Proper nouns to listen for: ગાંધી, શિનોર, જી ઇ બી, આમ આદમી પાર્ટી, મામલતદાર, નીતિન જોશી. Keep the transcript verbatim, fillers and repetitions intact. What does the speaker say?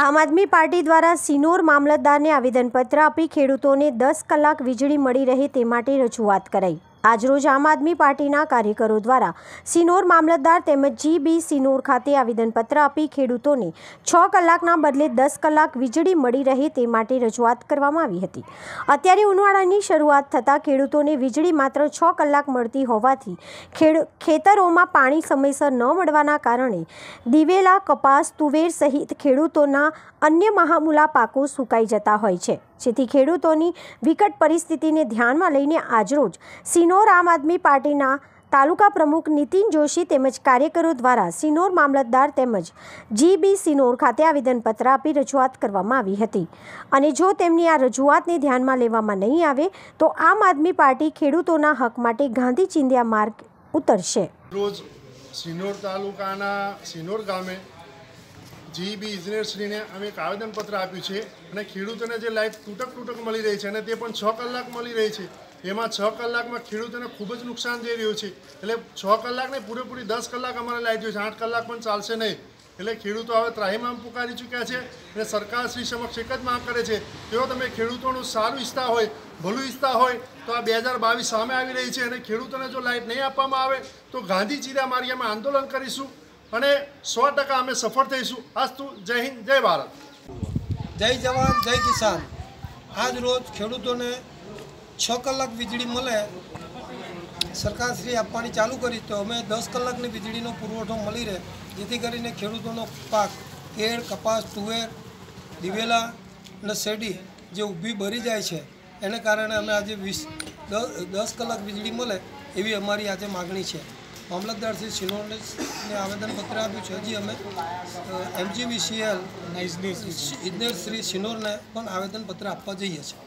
આમ आदमी पार्टी द्वारा શિનોર મામલતદારને આવેદનપત્ર આપી ખેડૂતોને દસ કલાક વીજળી મળી રહે તે માટે રજૂઆત કરાઈ। આજરોજ આમ आदमी પાર્ટીના કાર્યકરો દ્વારા શિનોર મામલતદાર તેમજ જી ઇ બી શિનોર ખાતે આવેદનપત્ર આપી ખેડૂતોને છ કલાકના બદલે દસ કલાક વીજળી મળી રહે તે માટે રજૂઆત કરવામાં આવી હતી। અત્યારે ઉનાળાની શરૂઆત થતાં ખેડૂતોને વીજળી માત્ર છ કલાક મળતી હોવાથી ખેડ ખેતરોમાં પાણી સમયસર ન મળવાના કારણે દિવેલા, કપાસ, તુવેર સહિત ખેડૂતોના अन्य महामूला पाकों सुकाई जता होय छे। જેથી ખેડૂતોની વિકટ પરિસ્થિતિને ધ્યાનમાં લઈને આજરોજ શિનોર આમ आदमी પાર્ટીના તાલુકા પ્રમુખ નીતિન જોશી તેમજ કાર્યકરો દ્વારા શિનોર મામલતદાર તેમજ જી બી શિનોર ખાતે આવેદનપત્ર આપી રજૂઆત કરવામાં આવી હતી। અને જો તેમની આ રજૂઆતને ધ્યાનમાં લેવામાં નહીં આવે તો આમ आदमी પાર્ટી ખેડૂતોના હક માટે ગાંધી ચિંધ્યા માર્ગ ઉતરશે। રોજ શિનોર તાલુકાના શિનોર ગામે जी बी इजनेर श्री ने अमे एक आवेदनपत्र आप खेडूतोने जे लाइट तूटक तूटक मिली रही है ते पण छ कलाक मिली रही है। एमां छ कलाक में खेडूतोने खूब ज नुकसान जई रह्युं छे। एटले छ कलाक नहीं पूरेपूरी दस कलाक अमारे लाइट जोईए छे। आठ कलाक पण चालशे नहीं। एटले खेडूतो हवे त्राहिमाम पुकारी चूक्या छे अने सरकार श्री समक्ष एक ज मांग करे छे तेओ तमे खेडूतोनुं सारुं इच्छता होय भलुं इच्छता होय तो आ बे हज़ार बावीस सामे आवी रही है। अने खेडूतोने जो लाइट नहीं आपवामां आवे तो गांधी चीरा मार्गे अमे आंदोलन करीशुं અને सौ टका अमे सफल थईशुं। अस्तु। जय हिंद, जय भारत, जय जवान, जय किसान। आज रोज ખેડૂતોને छ કલાક વીજળી મળે સરકાર શ્રી આપવાની ચાલુ કરી તો અમે દસ કલાકની વીજળીનો પુરવઠો મળી રહે જેથી કરીને ખેડૂતોનો પાક કેળ, કપાસ, તુવેર, દિવેલા અને શેરડી જે ઊભી ભરી જાય છે એને કારણે અમે આજે વીસ દસ કલાક વીજળી મળે એવી અમારી આજે માગણી છે। मामलतदार श्री શિનોર ने आवेदनपत्र आप हजी अमे M G V C L इजनेर श्री શિનોર ने आवेदनपत्र आप।